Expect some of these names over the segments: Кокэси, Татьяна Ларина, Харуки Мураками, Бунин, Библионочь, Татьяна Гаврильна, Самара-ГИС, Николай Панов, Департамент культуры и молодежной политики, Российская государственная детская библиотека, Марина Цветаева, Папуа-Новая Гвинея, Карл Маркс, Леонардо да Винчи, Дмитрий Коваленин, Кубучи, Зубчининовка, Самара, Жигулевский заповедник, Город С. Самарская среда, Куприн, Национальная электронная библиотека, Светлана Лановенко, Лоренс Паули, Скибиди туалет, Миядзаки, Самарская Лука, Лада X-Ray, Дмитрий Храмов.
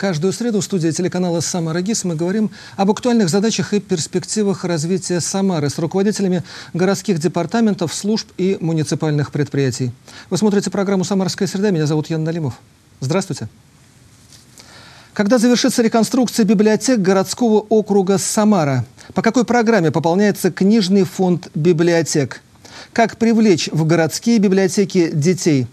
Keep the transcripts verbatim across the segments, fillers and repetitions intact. Каждую среду в студии телеканала «Самара-ГИС» мы говорим об актуальных задачах и перспективах развития Самары с руководителями городских департаментов, служб и муниципальных предприятий. Вы смотрите программу «Самарская среда». Меня зовут Ян Налимов. Здравствуйте. Когда завершится реконструкция библиотек городского округа Самара? По какой программе пополняется книжный фонд библиотек? Как привлечь в городские библиотеки детей?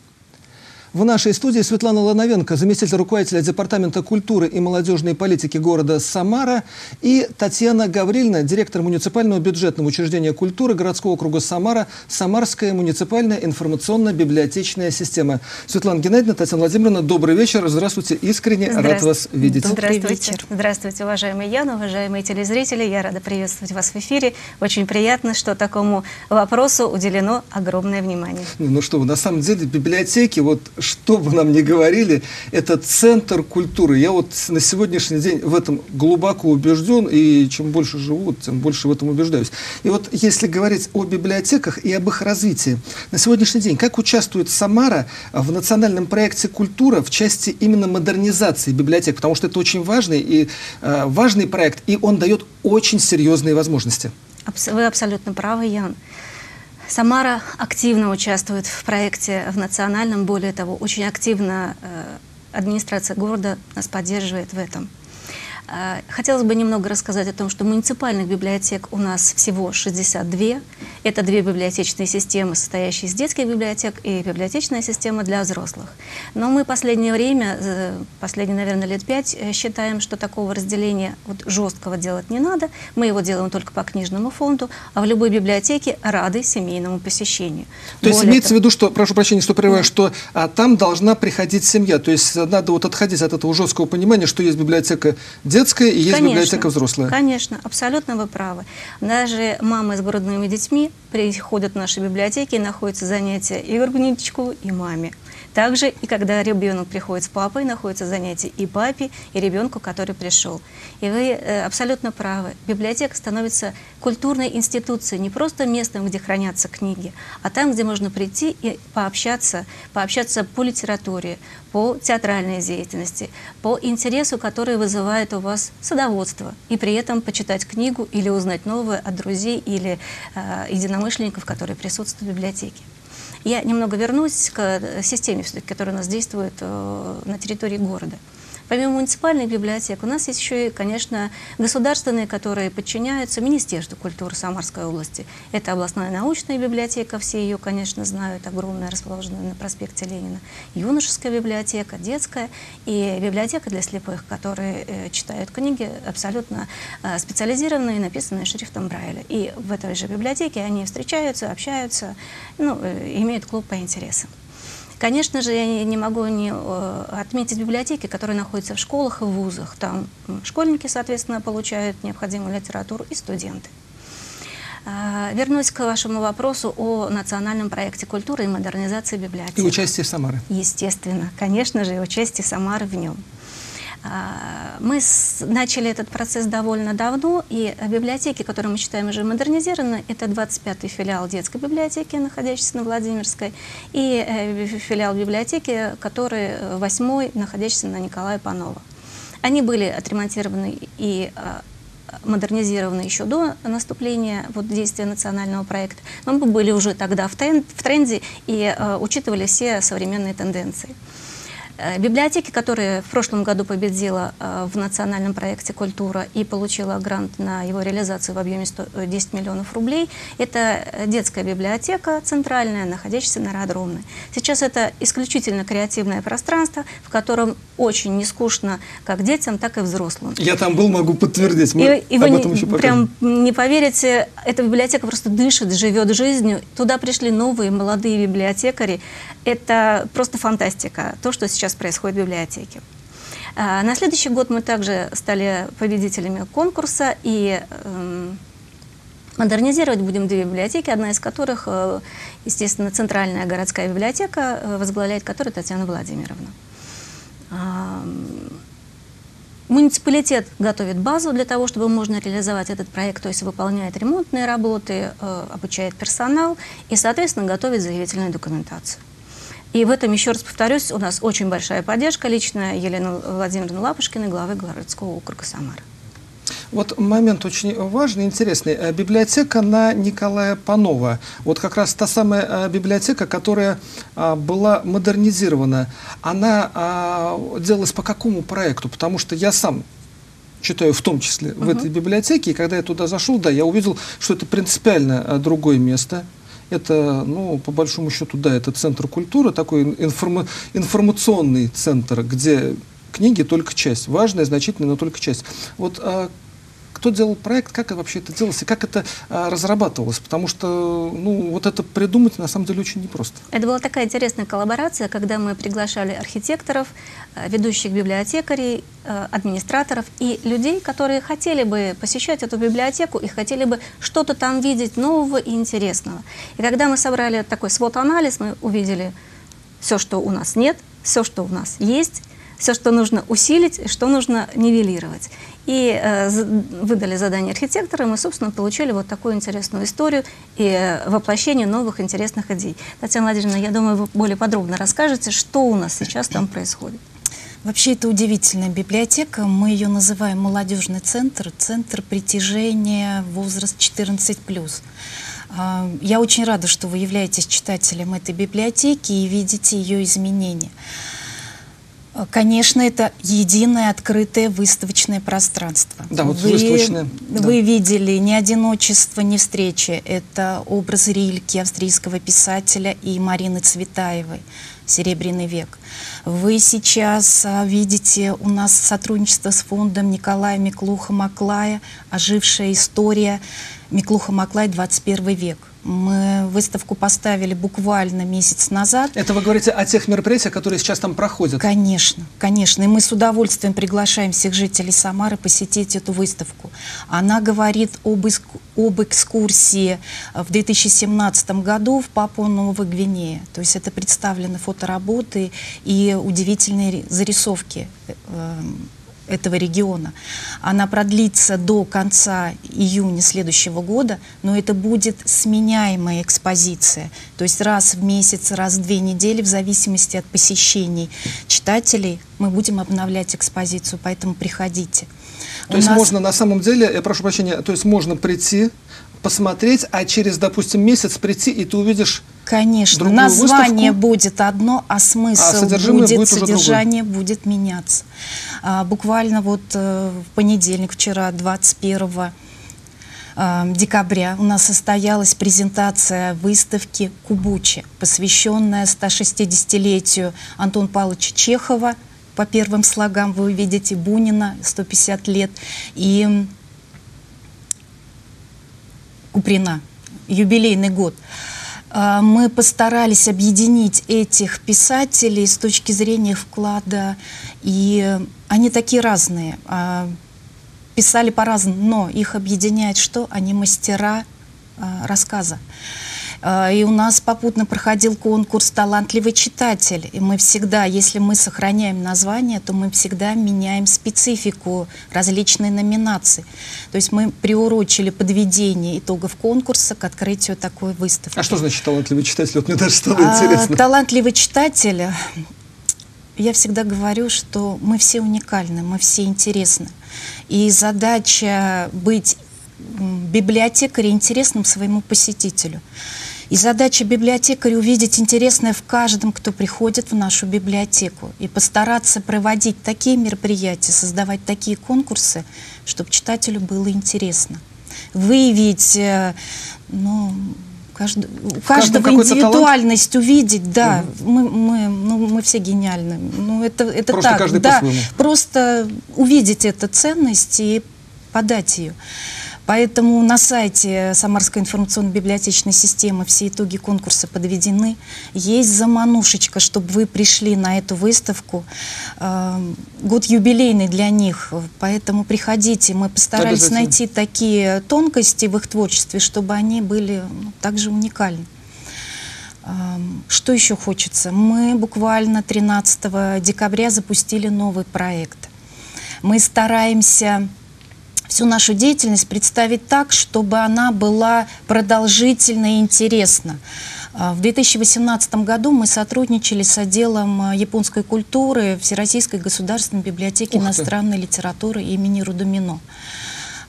В нашей студии Светлана Лановенко, заместитель руководителя Департамента культуры и молодежной политики города Самара, и Татьяна Гаврильна, директор муниципального бюджетного учреждения культуры городского округа Самара, Самарская муниципальная информационно-библиотечная система. Светлана Геннадьевна, Татьяна Владимировна, добрый вечер. Здравствуйте. Искренне Здравствуйте. рад вас видеть. Здравствуйте. Здравствуйте. Здравствуйте, уважаемый Ян, уважаемые телезрители. Я рада приветствовать вас в эфире. Очень приятно, что такому вопросу уделено огромное внимание. Ну что вы, на самом деле библиотеки, вот... что бы нам ни говорили, это центр культуры. Я вот на сегодняшний день в этом глубоко убежден, и чем больше живу, тем больше в этом убеждаюсь. И вот если говорить о библиотеках и об их развитии, на сегодняшний день как участвует Самара в национальном проекте «Культура» в части именно модернизации библиотек? Потому что это очень важный, и, э, важный проект, и он дает очень серьезные возможности. Вы абсолютно правы, Ян. Самара активно участвует в проекте в национальном, более того, очень активно администрация города нас поддерживает в этом. Хотелось бы немного рассказать о том, что муниципальных библиотек у нас всего шестьдесят две. Это две библиотечные системы, состоящие из детских библиотек и библиотечная система для взрослых. Но мы последнее время, последние, наверное, лет пять, считаем, что такого разделения вот жесткого делать не надо. Мы его делаем только по книжному фонду, а в любой библиотеке рады семейному посещению. То есть имеется в виду, что, прошу прощения, что прерываю, что а, там должна приходить семья. То есть надо вот отходить от этого жесткого понимания, что есть библиотека детей, детская и есть конечно, библиотека взрослая. Конечно, абсолютно вы правы. Даже мамы с грудными детьми приходят в наши библиотеки и находятся занятия и грудничку, и маме. Также и когда ребенок приходит с папой, находятся занятия и папе, и ребенку, который пришел. И вы э, абсолютно правы. Библиотека становится культурной институцией, не просто местом, где хранятся книги, а там, где можно прийти и пообщаться, пообщаться по литературе, по театральной деятельности, по интересу, который вызывает у вас садоводство, и при этом почитать книгу или узнать новое от друзей или э, единомышленников, которые присутствуют в библиотеке. Я немного вернусь к системе, которая у нас действует на территории города. Помимо муниципальных библиотек, у нас есть еще и, конечно, государственные, которые подчиняются Министерству культуры Самарской области. Это областная научная библиотека, все ее, конечно, знают, огромная, расположенная на проспекте Ленина. Юношеская библиотека, детская и библиотека для слепых, которые э, читают книги абсолютно э, специализированные, написанные шрифтом Брайля. И в этой же библиотеке они встречаются, общаются, ну, э, имеют клуб по интересам. Конечно же, я не могу не отметить библиотеки, которые находятся в школах и в вузах. Там школьники, соответственно, получают необходимую литературу и студенты. Вернусь к вашему вопросу о национальном проекте культуры и модернизации библиотек. И участие Самары. Естественно, конечно же, и участие Самары в нем. Мы начали этот процесс довольно давно, и библиотеки, которые мы считаем уже модернизированы, это двадцать пятый филиал детской библиотеки, находящийся на Владимирской, и филиал библиотеки, который восьмой, находящийся на Николая Панова. Они были отремонтированы и модернизированы еще до наступления вот, действия национального проекта, но мы были уже тогда в тренде и учитывали все современные тенденции. Библиотеки, которые в прошлом году победила в национальном проекте «Культура» и получила грант на его реализацию в объеме десять миллионов рублей, это детская библиотека центральная, находящаяся на Аэродромной. Сейчас это исключительно креативное пространство, в котором очень нескучно как детям, так и взрослым. Я там был, могу подтвердить. Мы и, и об этом еще покажем. Прям не поверите, эта библиотека просто дышит, живет жизнью. Туда пришли новые молодые библиотекари. Это просто фантастика, то, что сейчас происходит в библиотеке. На следующий год мы также стали победителями конкурса и модернизировать будем две библиотеки, одна из которых, естественно, Центральная городская библиотека, возглавляет которую Татьяна Владимировна. Муниципалитет готовит базу для того, чтобы можно реализовать этот проект, то есть выполняет ремонтные работы, обучает персонал и, соответственно, готовит заявительную документацию. И в этом, еще раз повторюсь, у нас очень большая поддержка личная Елены Владимировны Лапушкиной, главы городского округа Самары. Вот момент очень важный, интересный. Библиотека на Николая Панова. Вот как раз та самая библиотека, которая была модернизирована. Она делалась по какому проекту? Потому что я сам читаю в том числе в этой библиотеке. И когда я туда зашел, да, я увидел, что это принципиально другое место. Это, ну, по большому счету, да, это центр культуры, такой информа- информационный центр, где книги только часть, важная, значительная, но только часть. Вот а, кто делал проект, как вообще это делалось и как это а, разрабатывалось? Потому что, ну, вот это придумать на самом деле очень непросто. Это была такая интересная коллаборация, когда мы приглашали архитекторов, ведущих библиотекарей, администраторов и людей, которые хотели бы посещать эту библиотеку и хотели бы что-то там видеть нового и интересного. И когда мы собрали такой свот-анализ, мы увидели все, что у нас нет, все, что у нас есть, все, что нужно усилить, что нужно нивелировать. И э, выдали задание архитектора, и мы, собственно, получили вот такую интересную историю и э, воплощение новых интересных идей. Татьяна Владимировна, я думаю, вы более подробно расскажете, что у нас сейчас там происходит. Вообще, это удивительная библиотека. Мы ее называем молодежный центр, центр притяжения возраст четырнадцать плюс. Я очень рада, что вы являетесь читателем этой библиотеки и видите ее изменения. Конечно, это единое открытое выставочное пространство. Да, вот вы, выставочное. Вы да. видели не одиночество, не встречи. Это образ Рильки, австрийского писателя, и Марины Цветаевой «Серебряный век». Вы сейчас видите у нас сотрудничество с фондом Николая Миклухо-Маклая «Ожившая история Миклухо-Маклай. двадцать первый век». Мы выставку поставили буквально месяц назад. Это вы говорите о тех мероприятиях, которые сейчас там проходят? Конечно, конечно. И мы с удовольствием приглашаем всех жителей Самары посетить эту выставку. Она говорит об, иск... об экскурсии в две тысячи семнадцатом году в Папуа-Новой Гвинее. То есть это представлены фотоработы и удивительные зарисовки этого региона. Она продлится до конца июня следующего года, но это будет сменяемая экспозиция, то есть раз в месяц, раз в две недели, в зависимости от посещений читателей, мы будем обновлять экспозицию, поэтому приходите. То У есть нас... можно на самом деле, я прошу прощения, то есть можно прийти, посмотреть, а через, допустим, месяц прийти, и ты увидишь... Конечно, название выставку. будет одно, а смысл а содержимое будет, будет содержание другой. будет меняться. А, буквально вот э, в понедельник, вчера, двадцать первого декабря, у нас состоялась презентация выставки «Кубучи», посвященная ста шестидесятилетию Антона Павловича Чехова. По первым слогам вы увидите Бунина, сто пятьдесят лет, и Куприна, юбилейный год. Мы постарались объединить этих писателей с точки зрения вклада, и они такие разные, писали по-разному, но их объединяет что? Они мастера рассказа. И у нас попутно проходил конкурс «Талантливый читатель». И мы всегда, если мы сохраняем название, то мы всегда меняем специфику различной номинации. То есть мы приурочили подведение итогов конкурса к открытию такой выставки. А что значит «Талантливый читатель»? Вот мне даже стало а, интересно. «Талантливый читатель», я всегда говорю, что мы все уникальны, мы все интересны. И задача быть библиотекарем интересным своему посетителю. И задача библиотекаря — увидеть интересное в каждом, кто приходит в нашу библиотеку. И постараться проводить такие мероприятия, создавать такие конкурсы, чтобы читателю было интересно. Выявить, ну, кажд... у каждого индивидуальность талант. увидеть. Да, угу. мы, мы, ну, мы все гениальны. Ну, это, это просто так, каждый да, по-своему. Просто увидеть эту ценность и подать ее. Поэтому на сайте Самарской информационно-библиотечной системы все итоги конкурса подведены. Есть заманушечка, чтобы вы пришли на эту выставку. Год юбилейный для них, поэтому приходите. Мы постарались найти такие тонкости в их творчестве, чтобы они были также уникальны. Что еще хочется? Мы буквально тринадцатого декабря запустили новый проект. Мы стараемся всю нашу деятельность представить так, чтобы она была продолжительна и интересна. В две тысячи восемнадцатом году мы сотрудничали с отделом японской культуры Всероссийской государственной библиотеки иностранной литературы имени Рудомино.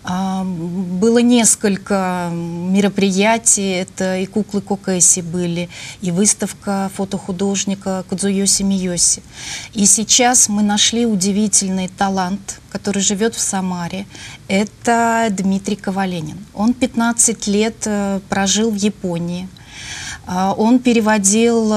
Было несколько мероприятий, это и куклы Кокэси были, и выставка фотохудожника Кадзуёси Миёси. И сейчас мы нашли удивительный талант, который живет в Самаре. Это Дмитрий Коваленин. Он пятнадцать лет прожил в Японии. Он переводил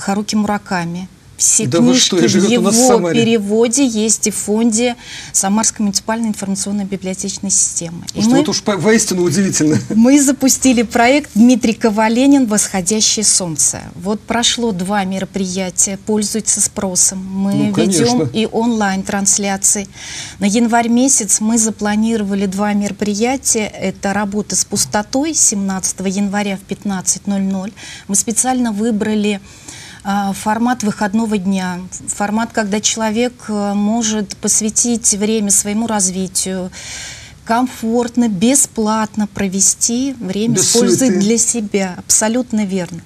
Харуки Мураками. Все да книжки что, в его переводе есть и в фонде Самарской муниципальной информационно-библиотечной системы. И мы, это уж воистину удивительно. Мы запустили проект «Дмитрий Коваленин. Восходящее солнце». Вот прошло два мероприятия, пользуются спросом. Мы ну, ведем и онлайн-трансляции. На январь месяц мы запланировали два мероприятия. Это работа с пустотой семнадцатого января в пятнадцать ноль-ноль. Мы специально выбрали формат выходного дня, формат, когда человек может посвятить время своему развитию, комфортно, бесплатно провести время с пользой для себя. Абсолютно верно.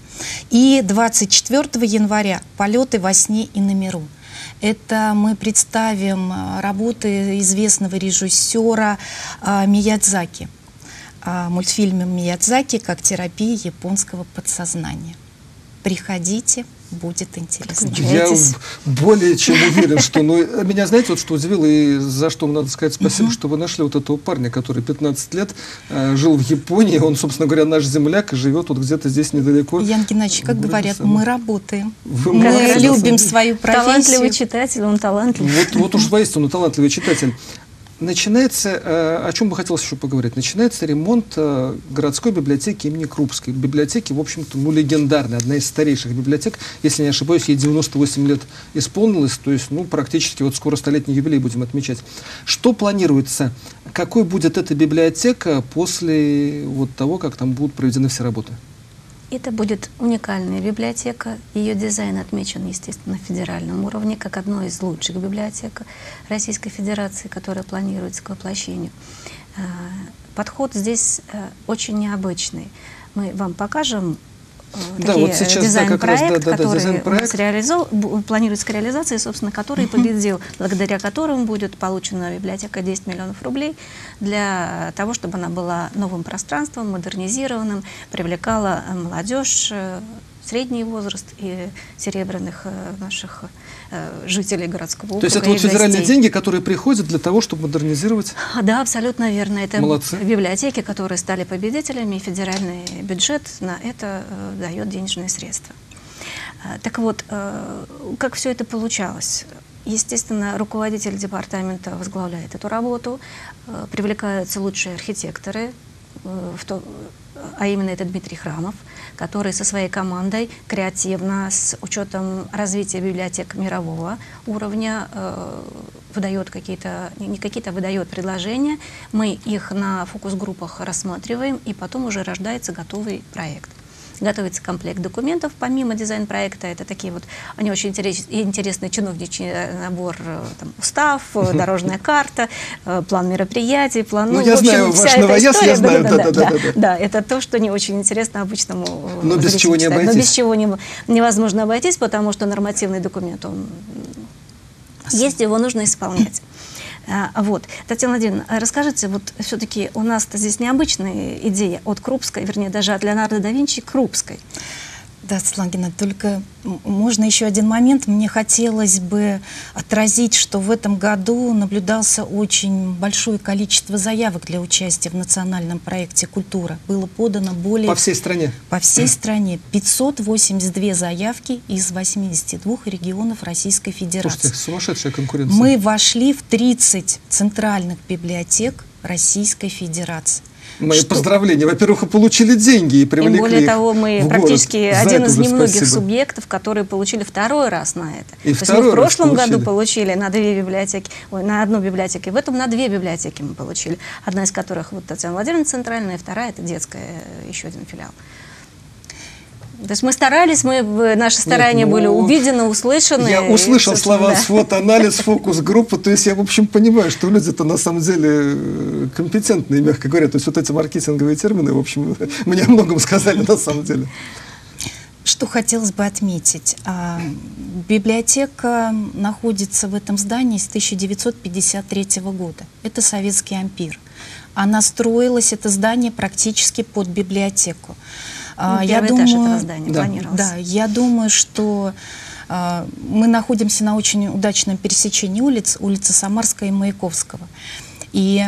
И двадцать четвёртого января «Полеты во сне и на миру». Это мы представим работы известного режиссера Миядзаки, мультфильма «Миядзаки. Как терапия японского подсознания». Приходите. Будет интересно. Я более чем уверен, что... Но меня, знаете, вот что удивило, и за что надо сказать спасибо, что вы нашли вот этого парня, который пятнадцать лет э, жил в Японии. Он, собственно говоря, наш земляк и живет вот где-то здесь недалеко. Ян Геннадьевич, как говорят, сам... мы работаем. Вы мы молодцы, любим свою профессию. Талантливый читатель, он талантливый. Вот, вот уж воистину талантливый читатель. Начинается, э, о чем бы хотелось еще поговорить, начинается ремонт э, городской библиотеки имени Крупской. Библиотеки, в общем-то, ну, легендарная, одна из старейших библиотек. Если не ошибаюсь, ей девяносто восемь лет исполнилось, то есть, ну, практически вот скоро столетний юбилей будем отмечать. Что планируется? Какой будет эта библиотека после вот того, как там будут проведены все работы? Это будет уникальная библиотека. Ее дизайн отмечен, естественно, на федеральном уровне, как одно из лучших библиотек Российской Федерации, которая планируется к воплощению. Подход здесь очень необычный. Мы вам покажем да, такие вот сейчас, дизайн-проект, да, да, да, который дизайн планируется к реализации, собственно, который uh-huh. победил, благодаря которому будет получена библиотека десять миллионов рублей для того, чтобы она была новым пространством, модернизированным, привлекала молодежь, средний возраст и серебряных наших жителей городского округа. То есть это вот федеральные гостей. Деньги, которые приходят для того, чтобы модернизировать? Да, абсолютно верно. Это молодцы. Библиотеки, которые стали победителями, и федеральный бюджет на это дает денежные средства. Так вот, как все это получалось? Естественно, руководитель департамента возглавляет эту работу, привлекаются лучшие архитекторы, в то, а именно это Дмитрий Храмов, который со своей командой креативно, с учетом развития библиотек мирового уровня, э, выдает какие-то, не какие-то, выдает предложения. Мы их на фокус-группах рассматриваем, и потом уже рождается готовый проект. Готовится комплект документов, помимо дизайн-проекта, это такие вот, они очень интересные, интересный чиновничий набор, там, устав, дорожная карта, план мероприятий, план... Ну, ну я общем, знаю, ваш новояз, я знаю, да-да-да. Да, это то, что не очень интересно обычному но без чего не обойтись. Но без чего не, невозможно обойтись, потому что нормативный документ, он есть, его нужно исполнять. Вот. Татьяна Владимировна, расскажите, вот все-таки у нас-то здесь необычная идея от Крупской, вернее, даже от Леонардо да Винчи Крупской. Да, Светлана Геннадьевна, только можно еще один момент. Мне хотелось бы отразить, что в этом году наблюдался очень большое количество заявок для участия в национальном проекте «Культура». Было подано более... По всей стране? По всей стране. пятьсот восемьдесят две заявки из восьмидесяти двух регионов Российской Федерации. Слушайте, сумасшедшая конкуренция. Мы вошли в тридцать центральных библиотек Российской Федерации. Мои что? Поздравления. Во-первых, вы получили деньги и привлекли их в город. И более того, мы практически один из немногих спасибо. Субъектов, которые получили второй раз на это. И то есть мы в прошлом получили. Году получили на две библиотеки, ой, на одну библиотеку, в этом на две библиотеки мы получили. Одна из которых вот Татьяна Владимировна центральная, вторая это детская, еще один филиал. То есть мы старались, мы, наши старания Нет, ну, были увидены, услышаны. Я услышал и, слова да. с фотоанализ, фокус-группы. То есть я, в общем, понимаю, что люди-то на самом деле компетентные, мягко говоря. То есть вот эти маркетинговые термины, в общем, мне о многом сказали на самом деле. Что хотелось бы отметить. Библиотека находится в этом здании с тысяча девятьсот пятьдесят третьего года. Это советский ампир. Она строилась, это здание, практически под библиотеку. Ну, я думаю, этого здания да. планировался. Да, я думаю, что э, мы находимся на очень удачном пересечении улиц, улицы Самарская и Маяковского. И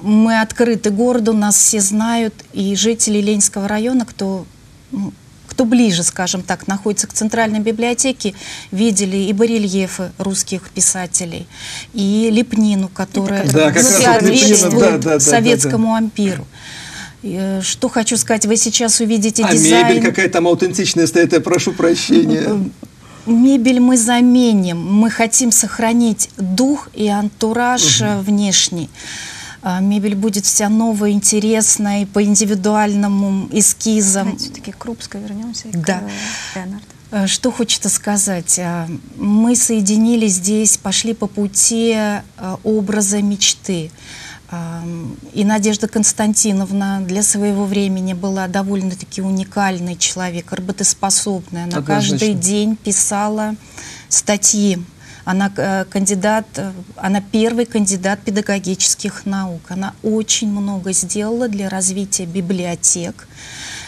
мы открыты городу, нас все знают, и жители Ленинского района, кто, ну, кто ближе, скажем так, находится к центральной библиотеке, видели и барельефы русских писателей, и лепнину, которая соответствует да, да, да, советскому да, да. ампиру. Что хочу сказать, вы сейчас увидите а дизайн. А мебель какая там аутентичная стоит, я прошу прощения. Мебель мы заменим. Мы хотим сохранить дух и антураж угу. внешний. Мебель будет вся новая, интересная, по индивидуальному эскизам. Давайте все-таки к Крупской вернемся и да. к Леонарду. Что хочется сказать, мы соединили здесь, пошли по пути образа мечты. И Надежда Константиновна для своего времени была довольно-таки уникальный человек, работоспособная. Она Однозначно. каждый день писала статьи. Она, кандидат, она первый кандидат педагогических наук. Она очень много сделала для развития библиотек.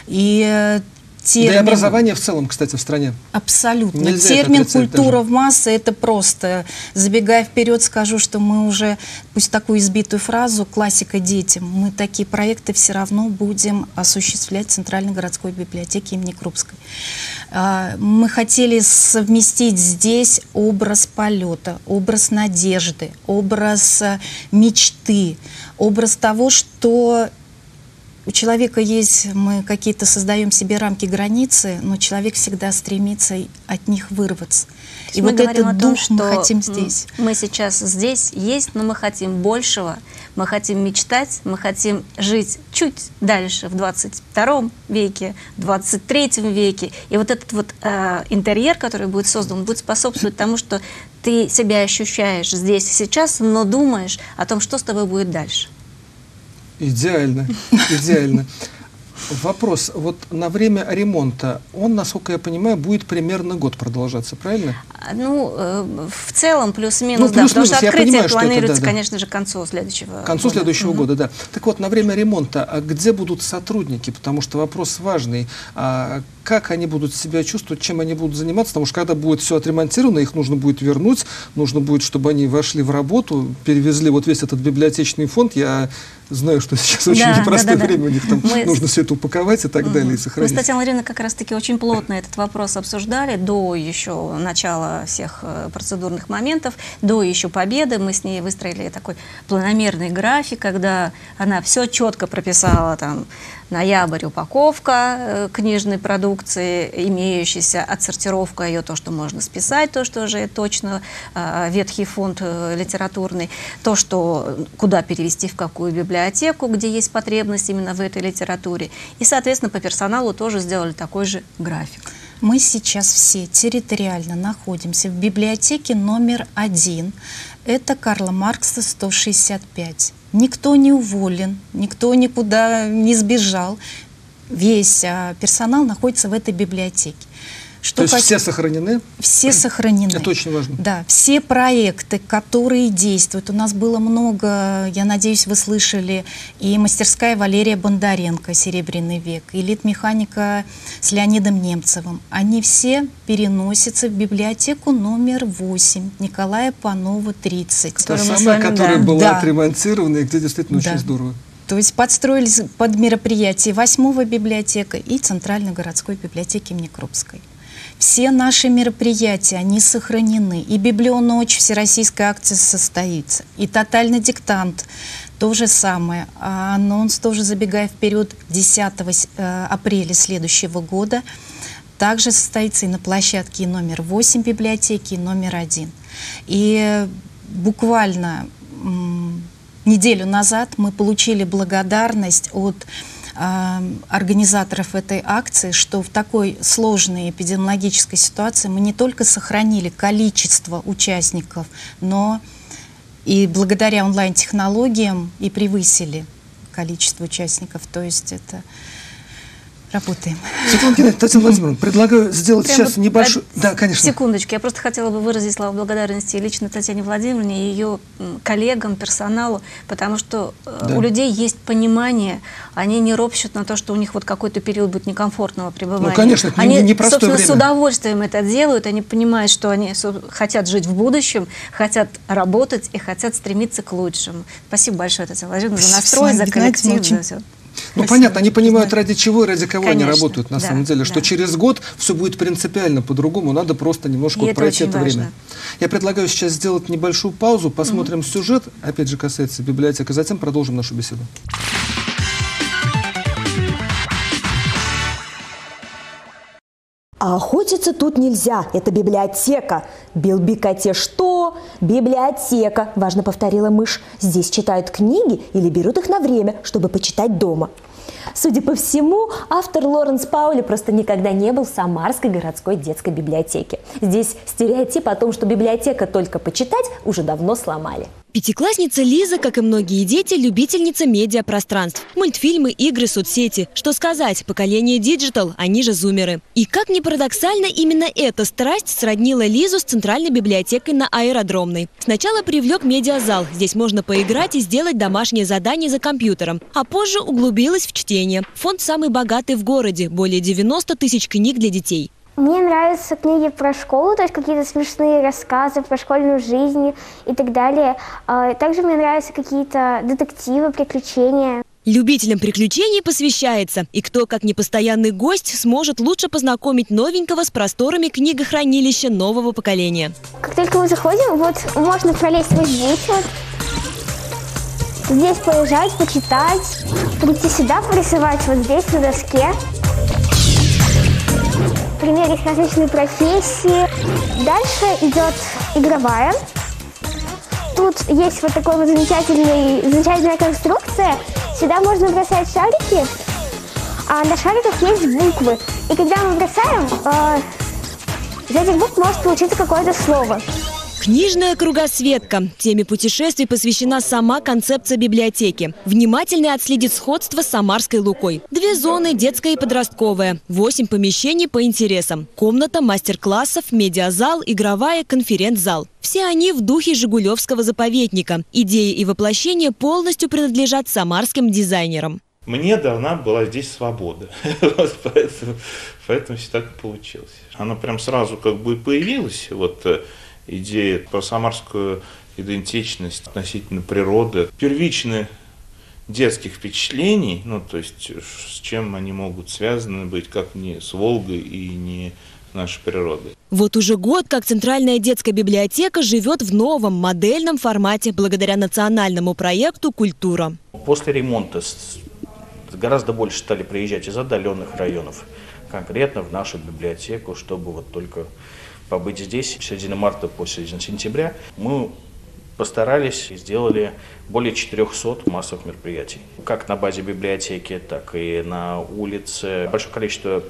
И термин... Да и образование в целом, кстати, в стране. Абсолютно. Нельзя термин «культура даже. в массы» — это просто. Забегая вперед, скажу, что мы уже, пусть такую избитую фразу, классика детям, мы такие проекты все равно будем осуществлять в Центральной городской библиотеке имени Крупской. Мы хотели совместить здесь образ полета, образ надежды, образ мечты, образ того, что... У человека есть, мы какие-то создаем себе рамки, границы, но человек всегда стремится от них вырваться. И вот этот душ мы хотим здесь. Мы сейчас здесь есть, но мы хотим большего, мы хотим мечтать, мы хотим жить чуть дальше, в двадцать втором веке, в двадцать третьем веке. И вот этот вот э, интерьер, который будет создан, будет способствовать тому, что ты себя ощущаешь здесь и сейчас, но думаешь о том, что с тобой будет дальше. Идеально, идеально. Вопрос, вот на время ремонта, он, насколько я понимаю, будет примерно год продолжаться, правильно? Ну, э, в целом, плюс-минус, ну, да, плюс потому минус, что открытие понимаю, планируется, что это, да, конечно да. же, к концу следующего года. К концу года. следующего угу. года, да. Так вот, на время ремонта, а где будут сотрудники? Потому что вопрос важный. А как они будут себя чувствовать, чем они будут заниматься? Потому что, когда будет все отремонтировано, их нужно будет вернуть, нужно будет, чтобы они вошли в работу, перевезли вот весь этот библиотечный фонд. Я знаю, что сейчас очень да, непростое да, да, время, да. у них там Мы... нужно все это упаковать и так угу. далее, и сохранить. Мы с Татьяной Гаврильной как раз-таки очень плотно этот вопрос обсуждали до еще начала всех процедурных моментов, до еще победы. Мы с ней выстроили такой планомерный график, когда она все четко прописала, там, ноябрь — упаковка книжной продукции, имеющейся, отсортировка ее, то, что можно списать, то, что уже точно ветхий фонд литературный, то, что куда перевести, в какую библиотеку, где есть потребность именно в этой литературе. И, соответственно, по персоналу тоже сделали такой же график. Мы сейчас все территориально находимся в библиотеке номер один. Это Карла Маркса сто шестьдесят пять. Никто не уволен, никто никуда не сбежал. Весь а, персонал находится в этой библиотеке. Что То есть хочу... все сохранены? Все сохранены. Это очень важно. Да, все проекты, которые действуют. У нас было много, я надеюсь, вы слышали, и мастерская Валерия Бондаренко «Серебряный век», и литмеханика с Леонидом Немцевым. Они все переносятся в библиотеку номер восемь, Николая Панова, тридцать. Та самая, которая да. была да. отремонтирована, и где действительно да. очень здорово. То есть подстроились под мероприятие восьмого библиотека и Центральной городской библиотеки имени Крупской. Все наши мероприятия, они сохранены. И «Библионочь», всероссийская акция состоится. И «Тотальный диктант» то же самое. А анонс тоже, забегая вперед, десятого апреля следующего года также состоится и на площадке номер восемь библиотеки, и номер один. И буквально неделю назад мы получили благодарность от э, организаторов этой акции, что в такой сложной эпидемиологической ситуации мы не только сохранили количество участников, но и благодаря онлайн-технологиям и превысили количество участников. То есть это... Работаем. Татьяна Владимировна, предлагаю сделать прямо сейчас вот небольшую... Од... Да, конечно. Секундочку, я просто хотела бы выразить слова благодарности лично Татьяне Владимировне и ее коллегам, персоналу, потому что да. у людей есть понимание, они не ропщут на то, что у них вот какой-то период будет некомфортного пребывания. Ну, конечно, это они, непростое время. Они, собственно, с удовольствием это делают, они понимают, что они хотят жить в будущем, хотят работать и хотят стремиться к лучшему. Спасибо большое, Татьяна Владимировна, за настрой, за коллектив, за все. Ну, Россия, понятно, они понимают, да. ради чего и ради кого Конечно, они работают, на да, самом деле, что да. через год все будет принципиально по-другому, надо просто немножко вот это пройти это важно. время. Я предлагаю сейчас сделать небольшую паузу, посмотрим mm-hmm. сюжет, опять же, касается библиотеки, затем продолжим нашу беседу. А охотиться тут нельзя, это библиотека. Билби-коте что? Библиотека, важно повторила мышь. Здесь читают книги или берут их на время, чтобы почитать дома. Судя по всему, автор Лоренс Паули просто никогда не был в Самарской городской детской библиотеке. Здесь стереотип о том, что библиотека только почитать, уже давно сломали. Пятиклассница Лиза, как и многие дети, любительница медиапространств. Мультфильмы, игры, соцсети. Что сказать, поколение диджитал, они же зумеры. И как ни парадоксально, именно эта страсть сроднила Лизу с центральной библиотекой на Аэродромной. Сначала привлек медиазал. Здесь можно поиграть и сделать домашние задания за компьютером. А позже углубилась в чтение. Фонд самый богатый в городе. Более девяноста тысяч книг для детей. Мне нравятся книги про школу, то есть какие-то смешные рассказы про школьную жизнь и так далее. Также мне нравятся какие-то детективы, приключения. Любителям приключений посвящается. И кто, как непостоянный гость, сможет лучше познакомить новенького с просторами книгохранилища нового поколения. Как только мы заходим, вот можно пролезть вот здесь вот. Здесь полежать, почитать. Прийти сюда, порисовать вот здесь на доске. Примерить различные профессии. Дальше идет игровая. Тут есть вот такой вот замечательный, замечательная конструкция. Сюда можно бросать шарики, а на шариках есть буквы. И когда мы бросаем, э, из этих букв может получиться какое-то слово. Книжная кругосветка. Теме путешествий посвящена сама концепция библиотеки. Внимательно отследит сходство с Самарской Лукой. Две зоны – детская и подростковая. Восемь помещений по интересам. Комната мастер-классов, медиазал, игровая, конференц-зал. Все они в духе Жигулевского заповедника. Идеи и воплощение полностью принадлежат самарским дизайнерам. Мне дана была здесь свобода, поэтому, поэтому все так и получилось. Она прям сразу как бы и появилась, вот... Идея про самарскую идентичность относительно природы. Первичны детских впечатлений, ну то есть с чем они могут связаны быть, как не с Волгой и не с нашей природой. Вот уже год, как Центральная детская библиотека живет в новом модельном формате благодаря национальному проекту «Культура». После ремонта гораздо больше стали приезжать из отдаленных районов, конкретно в нашу библиотеку, чтобы вот только... побыть здесь с середины марта по середину сентября. Мы постарались и сделали более четырёхсот массовых мероприятий. Как на базе библиотеки, так и на улице. Большое количество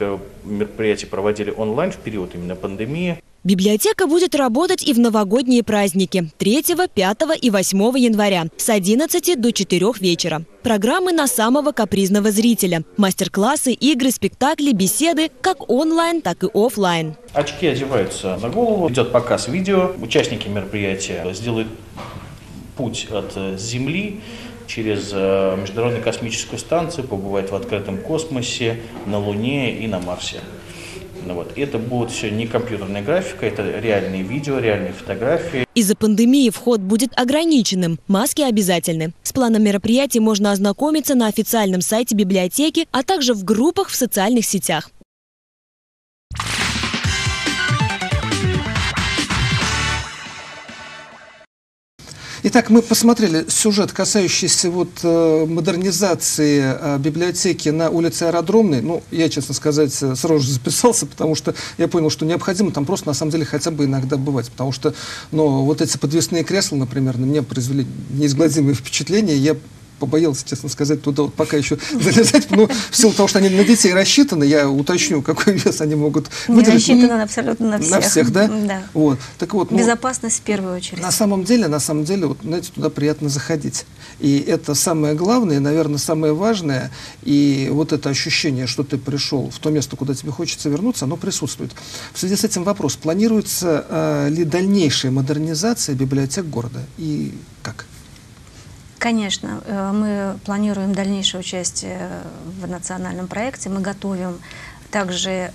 мероприятий проводили онлайн в период именно пандемии. Библиотека будет работать и в новогодние праздники третьего, пятого и восьмого января с одиннадцати до четырёх вечера. Программы на самого капризного зрителя. Мастер-классы, игры, спектакли, беседы как онлайн, так и офлайн. Очки одеваются на голову, идет показ видео. Участники мероприятия сделают путь от Земли через Международную космическую станцию, побывают в открытом космосе, на Луне и на Марсе. Ну вот, это будет все не компьютерная графика, это реальные видео, реальные фотографии. Из-за пандемии вход будет ограниченным. Маски обязательны. С планом мероприятий можно ознакомиться на официальном сайте библиотеки, а также в группах в социальных сетях. Итак, мы посмотрели сюжет, касающийся вот, э, модернизации э, библиотеки на улице Аэродромной. Ну, я, честно сказать, сразу же записался, потому что я понял, что необходимо там просто, на самом деле, хотя бы иногда бывать. Потому что, ну, вот эти подвесные кресла, например, на меня произвели неизгладимые впечатления. Я побоялся, честно сказать, туда вот пока еще залезать, ну, в силу того, что они на детей рассчитаны, я уточню, какой вес они могут выдержать. Не рассчитаны абсолютно на всех. На всех, да? Да. Вот. Так вот, ну, безопасность в первую очередь. На самом деле, на самом деле, вот, знаете, туда приятно заходить. И это самое главное, наверное, самое важное. И вот это ощущение, что ты пришел в то место, куда тебе хочется вернуться, оно присутствует. В связи с этим вопрос, планируется э, ли дальнейшая модернизация библиотек города и как? Конечно, мы планируем дальнейшее участие в национальном проекте. Мы готовим также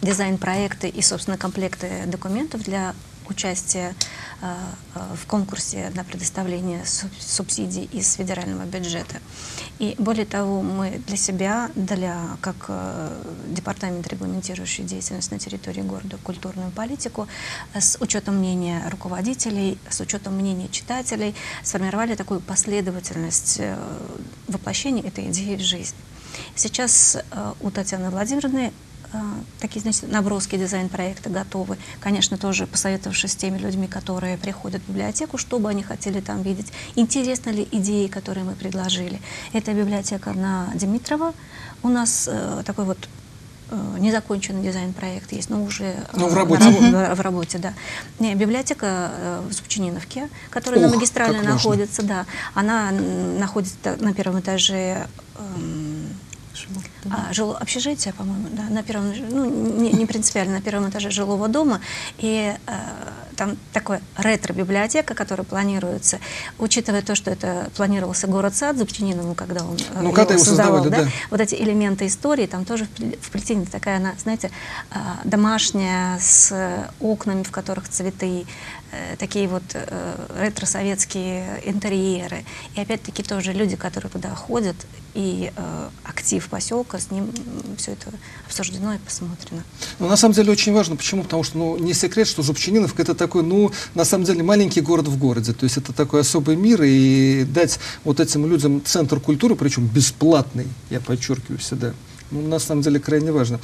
дизайн-проекты и, собственно, комплекты документов для участия в конкурсе на предоставление субсидий из федерального бюджета. И более того, мы для себя, для, как департамент, регламентирующий деятельность на территории города, культурную политику, с учетом мнения руководителей, с учетом мнения читателей, сформировали такую последовательность воплощения этой идеи в жизнь. Сейчас у Татьяны Владимировны такие, значит, наброски дизайн-проекта готовы, конечно, тоже посоветовавшись с теми людьми, которые приходят в библиотеку, что бы они хотели там видеть, интересны ли идеи, которые мы предложили. Это библиотека на Димитрова, у нас э, такой вот э, незаконченный дизайн-проект есть, но уже э, ну, в работе, в, в работе да. Не, библиотека э, в Зубчининовке, которая Ох, на магистральной находится, да, она находится на первом этаже э, А, жило, общежитие, по-моему, да, на первом, ну, не, не принципиально, на первом этаже жилого дома. И э, там такая ретро-библиотека, которая планируется, учитывая то, что это планировался город-сад Зубчининову, когда он э, ну, когда его создавал, создавали, да, да. Вот эти элементы истории, там тоже вплетение такая, она, знаете, э, домашняя, с окнами, в которых цветы, э, такие вот э, ретро-советские интерьеры. И опять-таки тоже люди, которые туда ходят, и э, актив поселка, с ним все это обсуждено и посмотрено. Ну, на самом деле очень важно. Почему? Потому что, ну, не секрет, что Зубчининовка — это такой, ну, на самом деле маленький город в городе. То есть это такой особый мир, и дать вот этим людям центр культуры, причем бесплатный, я подчеркиваю всегда, ну, на самом деле крайне важно.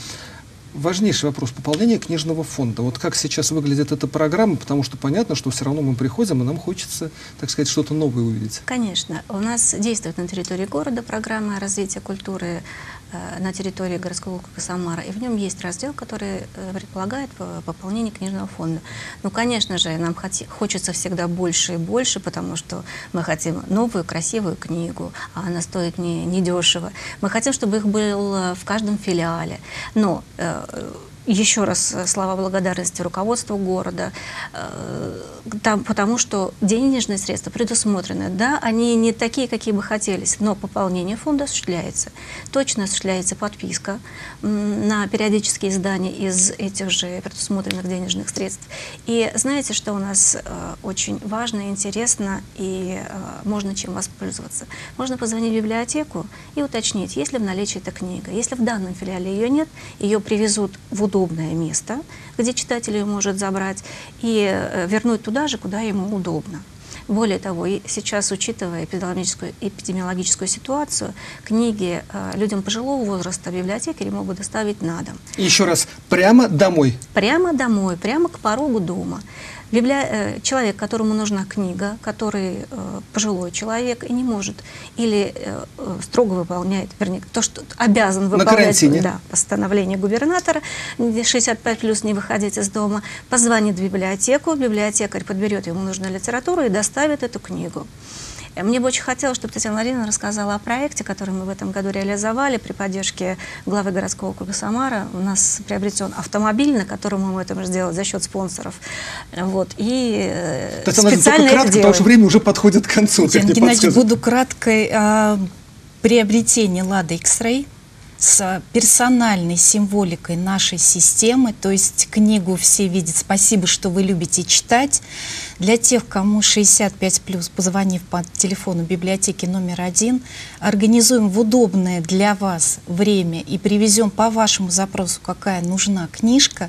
Важнейший вопрос — пополнение книжного фонда. Вот как сейчас выглядит эта программа, потому что понятно, что все равно мы приходим, и нам хочется, так сказать, что-то новое увидеть. Конечно. У нас действует на территории города программа развития культуры э, на территории городского округа Самара, и в нем есть раздел, который э, предполагает пополнение книжного фонда. Ну, конечно же, нам хочется всегда больше и больше, потому что мы хотим новую, красивую книгу, а она стоит не, не дешево. Мы хотим, чтобы их было в каждом филиале. Но э, еще раз слова благодарности руководству города, там, потому что денежные средства предусмотрены. Да, они не такие, какие бы хотелось, но пополнение фонда осуществляется. Точно осуществляется подписка на периодические издания из этих же предусмотренных денежных средств. И знаете, что у нас очень важно, интересно, и можно чем воспользоваться? Можно позвонить в библиотеку и уточнить, есть ли в наличии эта книга. Если в данном филиале ее нет, ее привезут в удобное место, где читатель ее может забрать и вернуть туда же, куда ему удобно. Более того, и сейчас, учитывая эпидемиологическую, эпидемиологическую ситуацию, книги э, людям пожилого возраста библиотекари могут доставить на дом. Еще раз, прямо домой? Прямо домой, прямо к порогу дома. Библи... Человек, которому нужна книга, который э, пожилой человек и не может, или э, строго выполняет, вернее, то, что обязан выполнять, да, постановление губернатора, шестьдесят пять плюс, не выходить из дома, позвонит в библиотеку, библиотекарь подберет ему нужную литературу и доставит эту книгу. Мне бы очень хотелось, чтобы Татьяна Ларина рассказала о проекте, который мы в этом году реализовали при поддержке главы городского округа Самара. У нас приобретен автомобиль, на котором мы это можем сделать за счет спонсоров. Вот. И Татьяна, специально кратко, делаем. Потому что время уже подходит к концу. Я, Геннадьевич, буду краткой. О приобретении «Лада X-Ray» с персональной символикой нашей системы, то есть книгу все видят. Спасибо, что вы любите читать. Для тех, кому шестьдесят пять плюс, позвонив по телефону библиотеки номер один, организуем в удобное для вас время и привезем по вашему запросу, какая нужна книжка.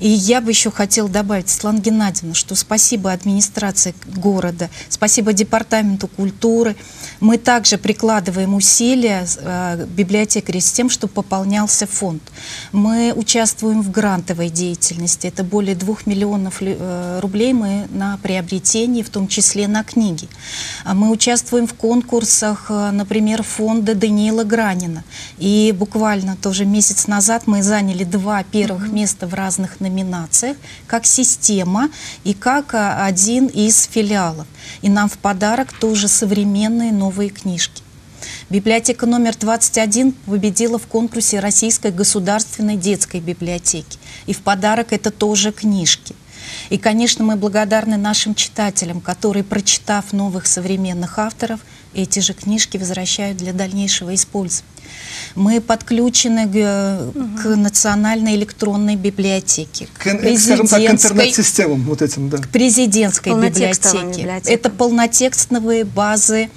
И я бы еще хотела добавить, Светлана Геннадьевна, что спасибо администрации города, спасибо департаменту культуры. Мы также прикладываем усилия э, библиотекарей с тем, тем, чтобы пополнялся фонд. Мы участвуем в грантовой деятельности. Это более двух миллионов рублей мы на приобретении, в том числе на книги. Мы участвуем в конкурсах, например, фонда Даниила Гранина. И буквально тоже месяц назад мы заняли два первых места в разных номинациях, как система и как один из филиалов. И нам в подарок тоже современные новые книжки. Библиотека номер двадцать один победила в конкурсе Российской государственной детской библиотеки. И в подарок это тоже книжки. И, конечно, мы благодарны нашим читателям, которые, прочитав новых современных авторов, эти же книжки возвращают для дальнейшего использования. Мы подключены к, угу. к Национальной электронной библиотеке, к, к, скажем так, к интернет-системам, вот этим, да. к президентской библиотеке. Это полнотекстовые базы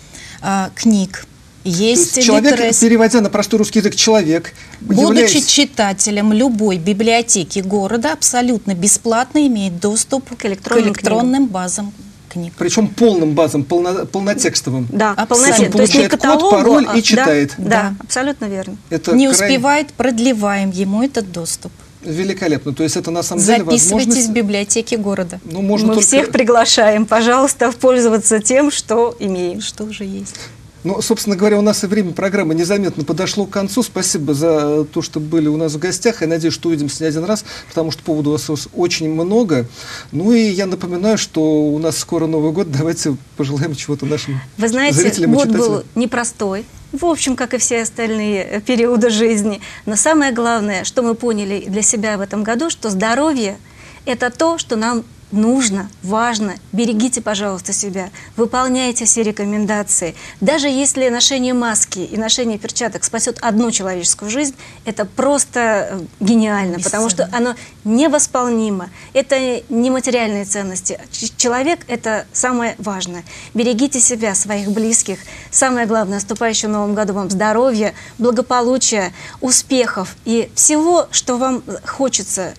а, книг. Есть есть человек, литерес... переводя на простой русский язык, человек, будучи являясь... читателем любой библиотеки города, абсолютно бесплатно имеет доступ к электронным, к электронным базам книг. Причем полным базам, полно... полнотекстовым. Да, полнотекстовым. То есть не каталогу, код, пароль а... и читает. Да, да, да, абсолютно верно. Это не край... успевает, продлеваем ему этот доступ. Великолепно. То есть это на самом деле возможность... Записывайтесь в библиотеке города. Ну, можно Мы только... всех приглашаем, пожалуйста, пользоваться тем, что имеем, что уже есть. Ну, собственно говоря, у нас и время программы незаметно подошло к концу. Спасибо за то, что были у нас в гостях. Я надеюсь, что увидимся не один раз, потому что поводу у вас очень много. Ну и я напоминаю, что у нас скоро Новый год. Давайте пожелаем чего-то нашим зрителям и читателям. Вы знаете, год был непростой. В общем, как и все остальные периоды жизни. Но самое главное, что мы поняли для себя в этом году, что здоровье – это то, что нам нужно, важно, берегите, пожалуйста, себя, выполняйте все рекомендации. Даже если ношение маски и ношение перчаток спасет одну человеческую жизнь, это просто гениально, потому что оно невосполнимо. Это не материальные ценности. Человек – это самое важное. Берегите себя, своих близких. Самое главное, наступающего в Новом году вам здоровья, благополучия, успехов и всего, что вам хочется,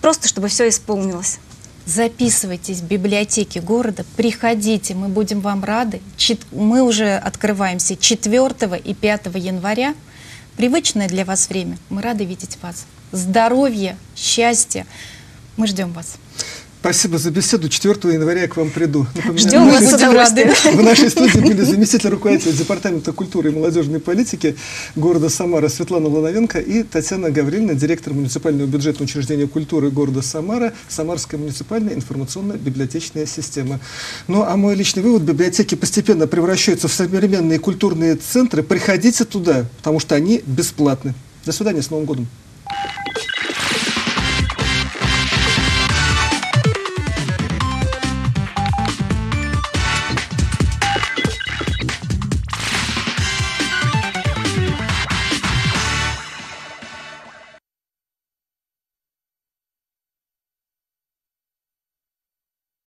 просто чтобы все исполнилось. Записывайтесь в библиотеки города, приходите, мы будем вам рады. Чет... Мы уже открываемся четвёртого и пятого января. Привычное для вас время. Мы рады видеть вас. Здоровья, счастья. Мы ждем вас. Спасибо за беседу. четвёртого января я к вам приду. Напоминаю, ждем вас с удовольствием. В нашей студии были заместитель руководителя Департамента культуры и молодежной политики города Самара Светлана Лановенко и Татьяна Гаврильна, директор муниципального бюджетного учреждения культуры города Самара, Самарская муниципальная информационно-библиотечная система. Ну, а мой личный вывод, библиотеки постепенно превращаются в современные культурные центры. Приходите туда, потому что они бесплатны. До свидания, с Новым годом.